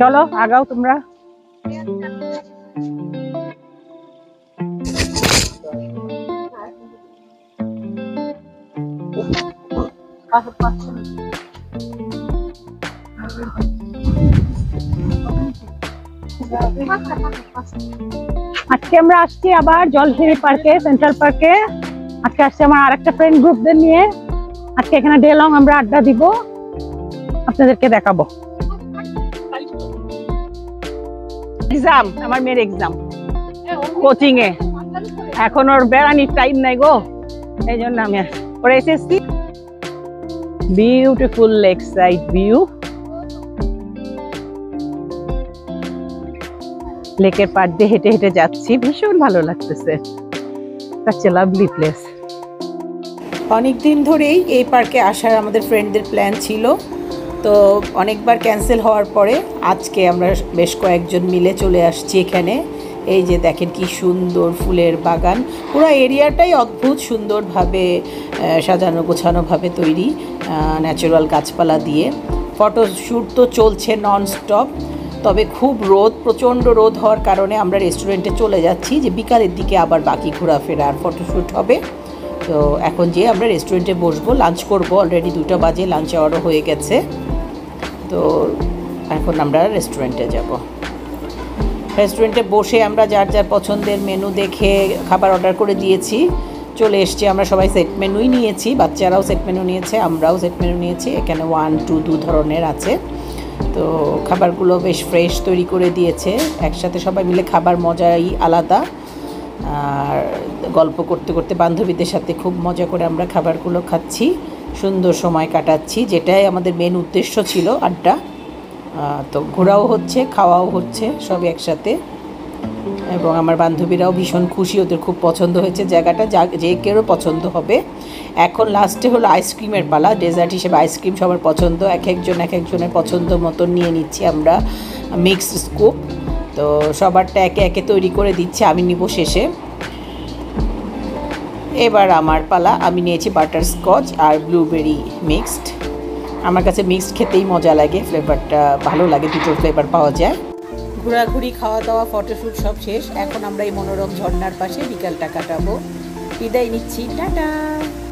চলো আগাও তোমরা। আজকে আমরা আসছি আবার জলশিরি পার্কে, সেন্ট্রাল পার্কে। আজকে আসছি আমার আরেকটা ফ্রেন্ড গ্রুপদের নিয়ে। আজকে এখানে ডে লং আমরা আড্ডা দিব, আপনাদেরকে দেখাবো। এক্সাম, আমার মেয়ের এক্সাম কোচিং এ, এখন ওর বেড়ানির টাইম নাই গো, এই জন্য আমি ওর SSC. Beautiful lake side view, লেকের পাড় দিয়ে হেঁটে হেঁটে যাচ্ছি, ভীষণ ভালো লাগতেছে। Lovely place. অনেকদিন ধরেই এই পার্কে আসার আমাদের ফ্রেন্ডদের প্ল্যান ছিল, তো অনেকবার ক্যান্সেল হওয়ার পরে আজকে আমরা বেশ কয়েকজন মিলে চলে আসছি এখানে। এই যে দেখেন কি সুন্দর ফুলের বাগান, পুরো এরিয়াটাই অদ্ভুত সুন্দরভাবে সাজানো গোছানোভাবে তৈরি ন্যাচারাল গাছপালা দিয়ে। ফটোশ্যুট তো চলছে ননস্টপ, তবে খুব রোদ, প্রচণ্ড রোদ হওয়ার কারণে আমরা রেস্টুরেন্টে চলে যাচ্ছি, যে বিকালের দিকে আবার বাকি ঘোরাফেরা আর ফটোশ্যুট হবে। তো এখন যেয়ে আমরা রেস্টুরেন্টে বসবো, লাঞ্চ করব। অলরেডি 2টা বাজে, লাঞ্চ আওয়ারও হয়ে গেছে। তো এখন আমরা রেস্টুরেন্টে যাব। রেস্টুরেন্টে বসে আমরা যার যার পছন্দের মেনু দেখে খাবার অর্ডার করে দিয়েছি, চলে এসেছি। আমরা সবাই সেট মেনুই নিয়েছি, বাচ্চারাও সেট মেনু নিয়েছে, আমরাও সেট মেনু নিয়েছি। এখানে 1, 2 ধরনের আছে। তো খাবারগুলো বেশ ফ্রেশ তৈরি করে দিয়েছে, একসাথে সবাই মিলে খাবার মজাই আলাদা। আর গল্প করতে করতে বান্ধবীদের সাথে খুব মজা করে আমরা খাবারগুলো খাচ্ছি, সুন্দর সময় কাটাচ্ছি, যেটাই আমাদের মেন উদ্দেশ্য ছিল, আড্ডা। তো ঘোরাও হচ্ছে, খাওয়াও হচ্ছে, সব একসাথে। এবং আমার বান্ধবীরাও ভীষণ খুশি, ওদের খুব পছন্দ হয়েছে জায়গাটা, যে কেউ পছন্দ হবে। এখন লাস্টে হলো আইসক্রিমের পালা, ডেজার্ট হিসেবে আইসক্রিম সবার পছন্দ, এক একজনের পছন্দ মতন নিয়ে নিচ্ছি আমরা মিক্সড স্কুপ। তো সবারটা একে একে তৈরি করে দিচ্ছে, আমি নিব শেষে। এবার আমার পালা, আমি নিয়েছি বাটারস্কচ আর ব্লুবেরি মিক্সড। আমার কাছে মিক্সড খেতেই মজা লাগে, ফ্লেভারটা ভালো লাগে, দুটো ফ্লেভার পাওয়া যায়। ঘোরাঘুরি, খাওয়া দাওয়া, ফটোশ্যুট সব শেষ। এখন আমরা এই মনোরম ঝর্ণার পাশে বিকালটা কাটাবো। বিদায় নিচ্ছি, টাটা।